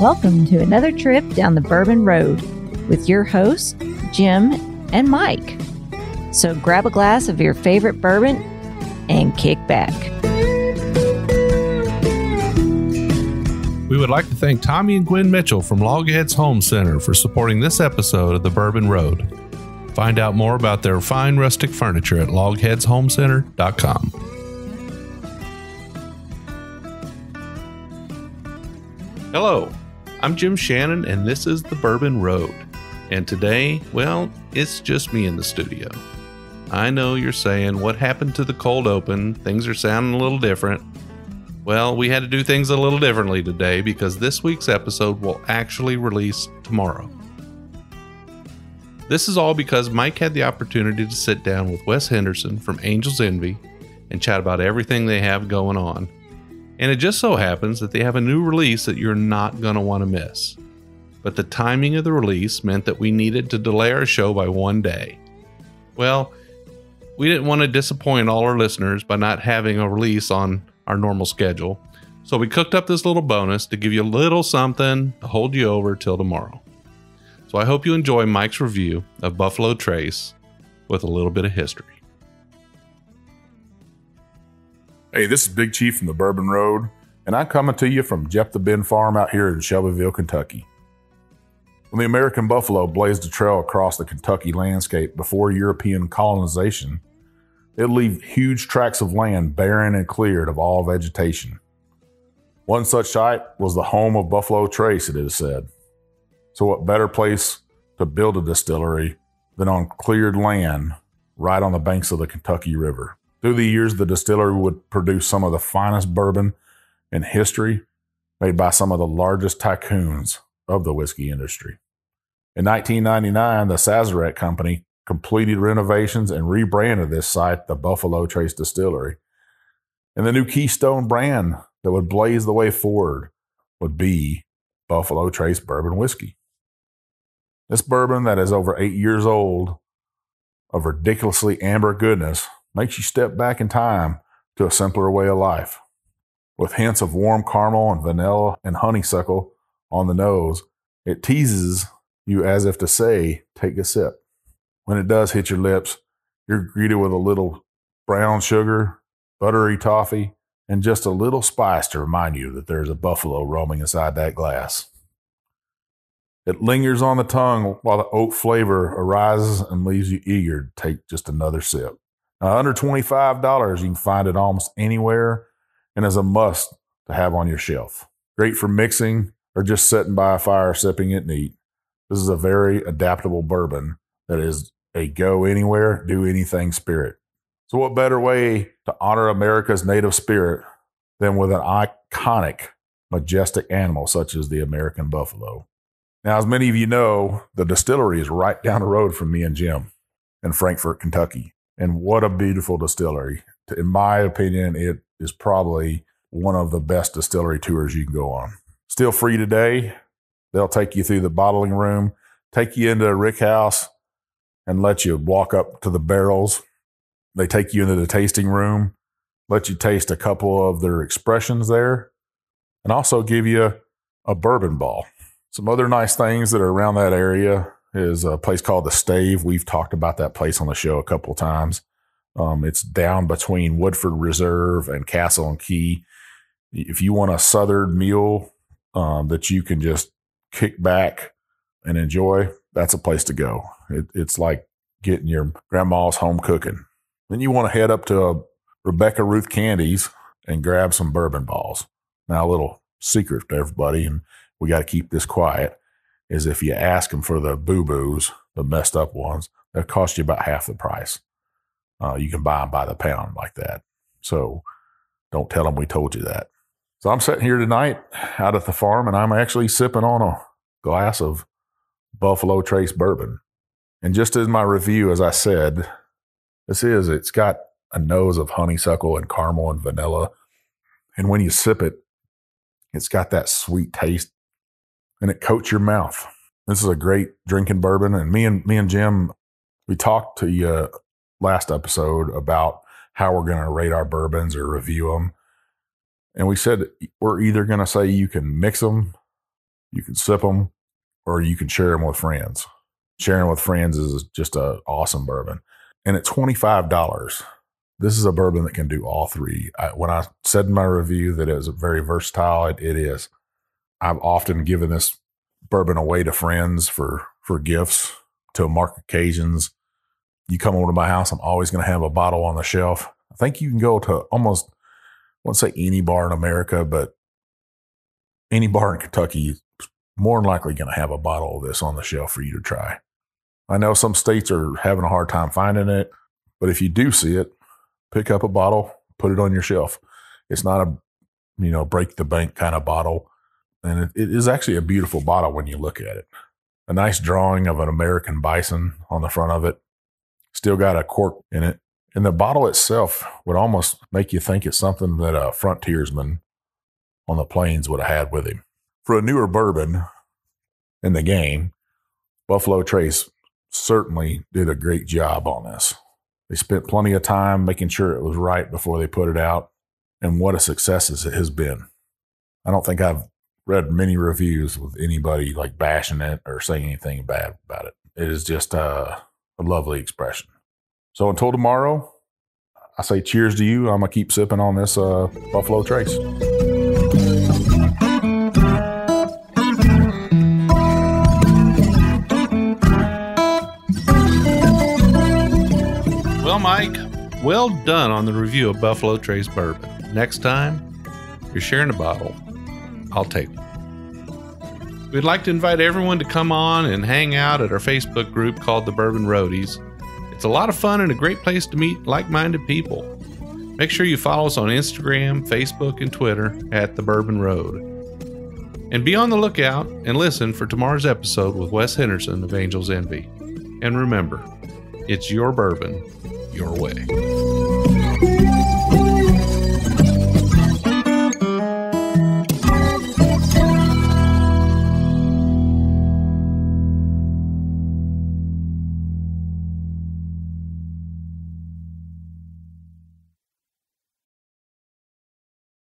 Welcome to another trip down the Bourbon Road with your hosts, Jim and Mike. So grab a glass of your favorite bourbon and kick back. We would like to thank Tommy and Gwen Mitchell from LogHeads Home Center for supporting this episode of The Bourbon Road. Find out more about their fine rustic furniture at logheadshomecenter.com. Hello, I'm Jim Shannon, and this is The Bourbon Road. And today, well, it's just me in the studio. I know you're saying, what happened to the cold open? Things are sounding a little different. Well, we had to do things a little differently today because this week's episode will actually release tomorrow. This is all because Mike had the opportunity to sit down with Wes Henderson from Angels Envy and chat about everything they have going on. And it just so happens that they have a new release that you're not going to want to miss. But the timing of the release meant that we needed to delay our show by one day. Well, we didn't want to disappoint all our listeners by not having a release on our normal schedule. So we cooked up this little bonus to give you a little something to hold you over till tomorrow. So I hope you enjoy Mike's review of Buffalo Trace with a little bit of history. Hey, this is Big Chief from the Bourbon Road, and I'm coming to you from Jeff the Ben Farm out here in Shelbyville, Kentucky. When the American buffalo blazed a trail across the Kentucky landscape before European colonization, it left huge tracts of land barren and cleared of all vegetation. One such site was the home of Buffalo Trace, it is said. So what better place to build a distillery than on cleared land right on the banks of the Kentucky River? Through the years, the distillery would produce some of the finest bourbon in history, made by some of the largest tycoons of the whiskey industry. In 1999, the Sazerac Company completed renovations and rebranded this site, the Buffalo Trace Distillery. And the new Keystone brand that would blaze the way forward would be Buffalo Trace Bourbon Whiskey. This bourbon that is over 8 years old, of ridiculously amber goodness, makes you step back in time to a simpler way of life. With hints of warm caramel and vanilla and honeysuckle on the nose, it teases you as if to say, take a sip. When it does hit your lips, you're greeted with a little brown sugar, buttery toffee, and just a little spice to remind you that there's a buffalo roaming inside that glass. It lingers on the tongue while the oak flavor arises and leaves you eager to take just another sip. Now, under $25, you can find it almost anywhere and is a must to have on your shelf. Great for mixing or just sitting by a fire sipping it neat. This is a very adaptable bourbon that is a go anywhere, do anything spirit. So what better way to honor America's native spirit than with an iconic, majestic animal such as the American buffalo? Now, as many of you know, the distillery is right down the road from me and Jim in Frankfort, Kentucky. And what a beautiful distillery. In my opinion, it is probably one of the best distillery tours you can go on. Still free today. They'll take you through the bottling room, take you into a rick house, and let you walk up to the barrels. They take you into the tasting room, let you taste a couple of their expressions there, and also give you a bourbon ball. Some other nice things that are around that area is a place called The Stave. We've talked about that place on the show a couple of times. It's down between Woodford Reserve and Castle and Key. If you want a southern meal that you can just kick back and enjoy, that's a place to go. It's like getting your grandma's home cooking. Then you want to head up to Rebecca Ruth Candy's and grab some bourbon balls. Now, a little secret to everybody, and we got to keep this quiet, is if you ask them for the boo-boos, the messed up ones, they'll cost you about half the price. You can buy them by the pound like that. So don't tell them we told you that. So I'm sitting here tonight out at the farm, and I'm actually sipping on a glass of Buffalo Trace bourbon. And just as my review, as I said, it's got a nose of honeysuckle and caramel and vanilla. And when you sip it, it's got that sweet taste. And it coats your mouth. This is a great drinking bourbon. And me and Jim, we talked to you last episode about how we're going to rate our bourbons or review them. And we said we're either going to say you can mix them You can sip them, or you can share them with friends. Sharing with friends is just an awesome bourbon. And at $25, this is a bourbon that can do all three. When I said in my review that it was very versatile, it is. I've often given this bourbon away to friends for gifts, to mark occasions. You come over to my house, I'm always going to have a bottle on the shelf. I think you can go to almost, I won't say any bar in America, but any bar in Kentucky, more than likely going to have a bottle of this on the shelf for you to try. I know some states are having a hard time finding it, but if you do see it, pick up a bottle, put it on your shelf. It's not a, break the bank kind of bottle. And it is actually a beautiful bottle when you look at it. A nice drawing of an American bison on the front of it. Still got a cork in it. And the bottle itself would almost make you think it's something that a frontiersman on the plains would have had with him. For a newer bourbon in the game, Buffalo Trace certainly did a great job on this. They spent plenty of time making sure it was right before they put it out. And what a success it has been. I don't think I've read many reviews with anybody like bashing it or saying anything bad about it. It is just a lovely expression. So until tomorrow, I say cheers to you. I'm going to keep sipping on this Buffalo Trace. Well, Mike, well done on the review of Buffalo Trace Bourbon. Next time you're sharing a bottle, I'll take one. We'd like to invite everyone to come on and hang out at our Facebook group called The Bourbon Roadies. It's a lot of fun and a great place to meet like-minded people. Make sure you follow us on Instagram, Facebook, and Twitter at The Bourbon Road. And be on the lookout and listen for tomorrow's episode with Wes Henderson of Angels Envy. And remember, it's your bourbon, your way.